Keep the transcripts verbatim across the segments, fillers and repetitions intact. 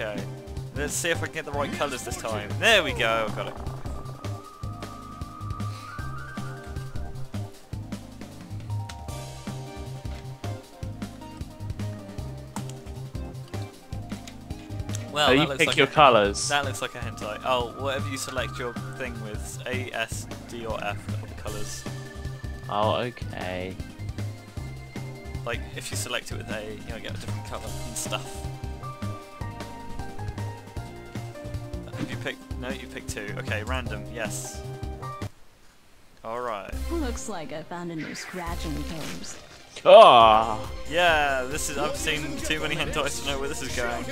Okay. Let's see if I can get the right colours this time. There we go, I've got it. Well, so you pick like your colours. That looks like a hentai. Oh, whatever you select your thing with, A, S, D or F are the colours. Oh, okay. Like, if you select it with A, you know, get a different colour and stuff. Have you picked? No, you picked two. Okay, random, yes. Alright. Looks like I found a new scratching pose. Oh! Yeah, this is, I've seen too many hentais to know where this is going.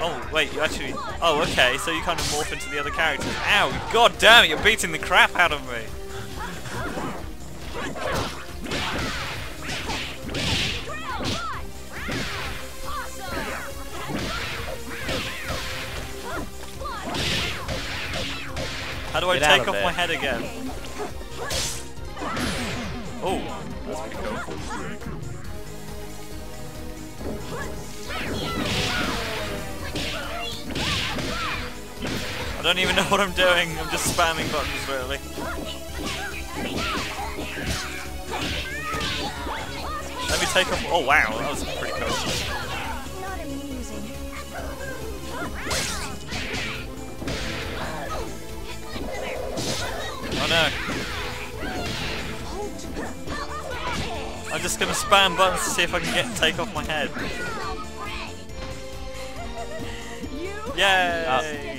Oh, wait, you actually... Oh, okay, so you kind of morph into the other characters. Ow, god damn it, you're beating the crap out of me! How do I take off my head again? Oh, that's pretty cool. I don't even know what I'm doing, I'm just spamming buttons really. Let me take off- oh wow, that was pretty cool. Oh no. I'm just gonna spam buttons to see if I can get take off my head. Yay!